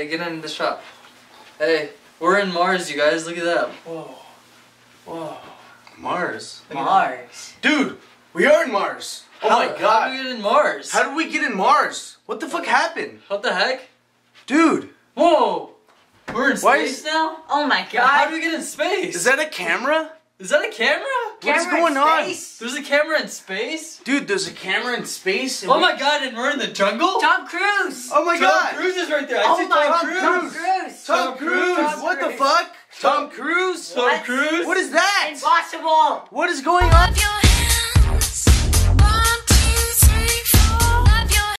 Hey, get in the shop. Hey, we're in Mars, you guys. Look at that. Whoa. Whoa. Mars? Mars. Dude, we are in Mars. Oh my god. How did we get in Mars? How did we get in Mars? What the fuck happened? What the heck? Dude. Whoa. We're in space now? Oh my god. How do we get in space? Is that a camera? Is that a camera? What's going on? There's a camera in space? Dude, there's a camera in space. Oh my god, and we're in the jungle? Tom Cruise! Oh my god! Tom Cruise is right there. I see Tom Cruise! Tom Cruise! What the fuck? Tom Cruise? Tom Cruise? What is that? Impossible! What is going on?